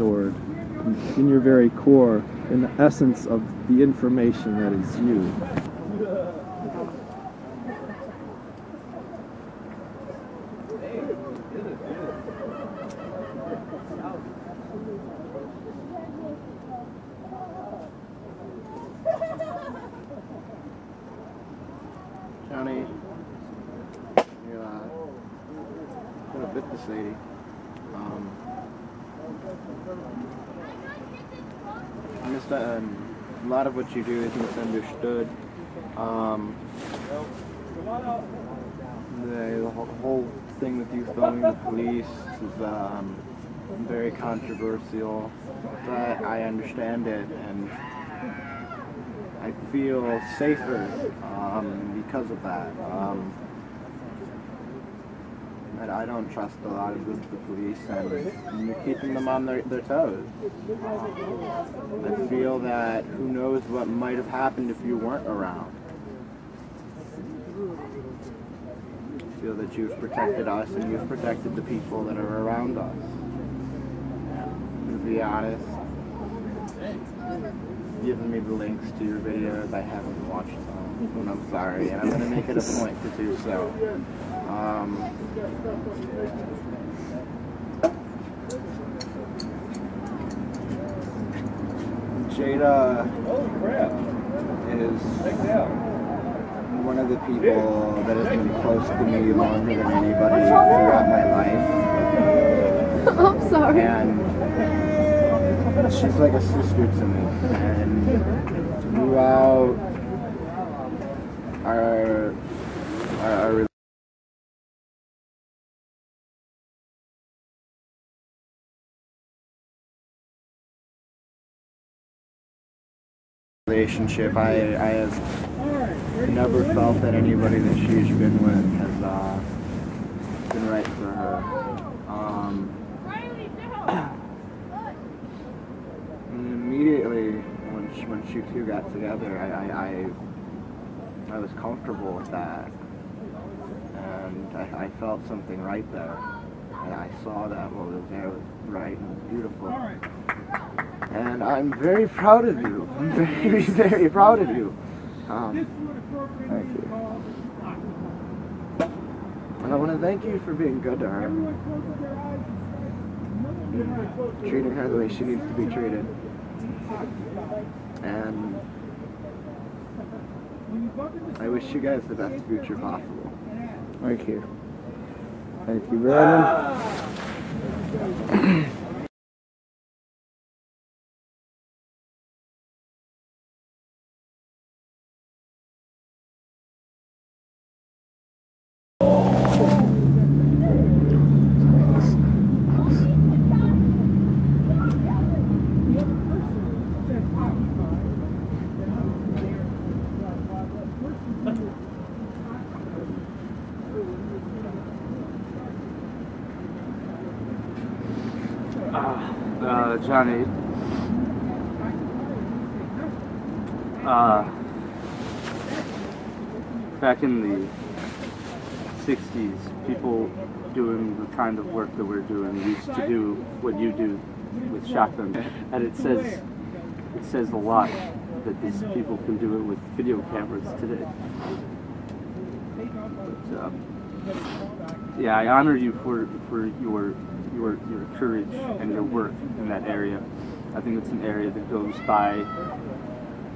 stored in your very core, in the essence of the information that is you. Johnny, you could have bit this lady. I guess that a lot of what you do is misunderstood. The whole thing with you filming the police is very controversial, but I understand it and I feel safer because of that. And I don't trust a lot of the police, and you're keeping them on their toes. I feel that who knows what might have happened if you weren't around. I feel that you've protected us and you've protected the people that are around us. To be honest, giving me the links to your videos, I haven't watched them, and I'm sorry, and I'm going to make it a point to do so. Jada is one of the people that has been close to me longer than anybody throughout my life. I'm sorry. And she's like a sister to me, and throughout our relationship, I have never felt that anybody that she's been with has been right for her. When you two got together, I was comfortable with that, and I felt something right there, and I saw that what was there was right and was beautiful, and I'm very proud of you. I'm very, very proud of you. Thank you. And I want to thank you for being good to her, treating her the way she needs to be treated. And I wish you guys the best future possible. Thank you. Thank you, Brandon. Johnny, back in the 60s, people doing the kind of work that we're doing used to do what you do with shotguns, and it says a lot that these people can do it with video cameras today. But, yeah, I honor you for your courage and your work in that area. I think it's an area that goes by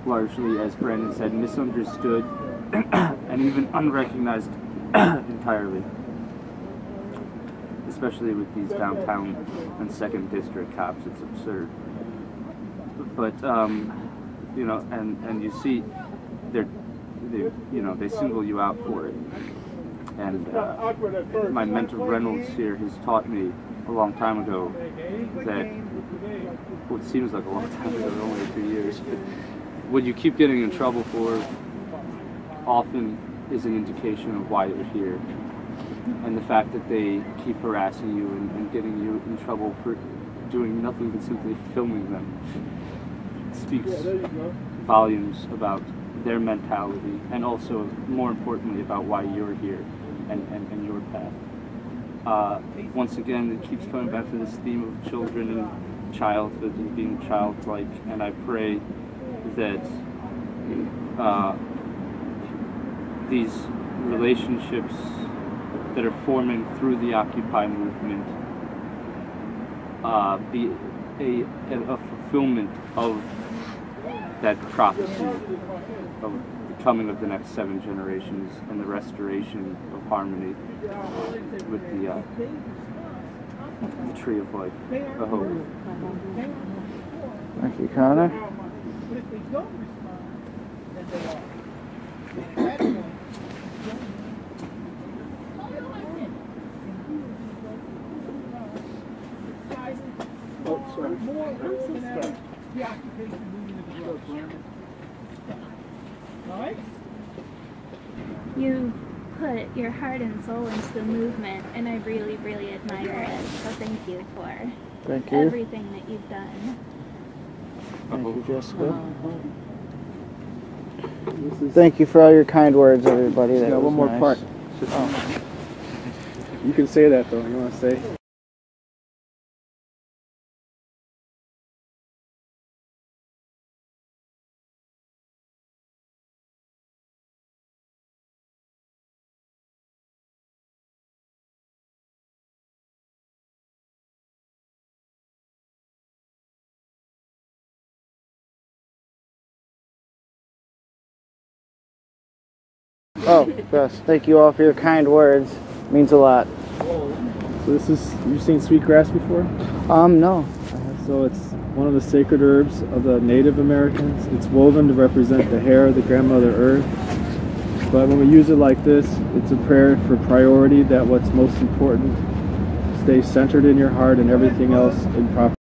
largely, as Brandon said, misunderstood and even unrecognized entirely, especially with these downtown and second district cops. It's absurd. But you know, and you see, they're you know, they single you out for it. And my mentor Reynolds here has taught me a long time ago that what seems like a long time ago, only a few years, but what you keep getting in trouble for often is an indication of why you're here. And the fact that they keep harassing you and getting you in trouble for doing nothing but simply filming them speaks volumes about their mentality, and also, more importantly, about why you're here and your path. Once again, it keeps coming back to this theme of children and childhood and being childlike, and I pray that these relationships that are forming through the Occupy movement be a fulfillment of that prophecy of the coming of the next 7 generations and the restoration of harmony with the tree of life, the hope. Thank you, Connor. You put your heart and soul into the movement, and I really, really admire it. So thank you for everything that you've done. Thank you, Jessica. Thank you for all your kind words, everybody. That was one more part. Oh. You can say that though. You want to say? Oh, yes. Thank you all for your kind words. It means a lot. So this is, you've seen sweetgrass before? No. So it's one of the sacred herbs of the Native Americans. It's woven to represent the hair of the grandmother earth. But when we use it like this, it's a prayer for priority, that what's most important, stay centered in your heart and everything else in proper.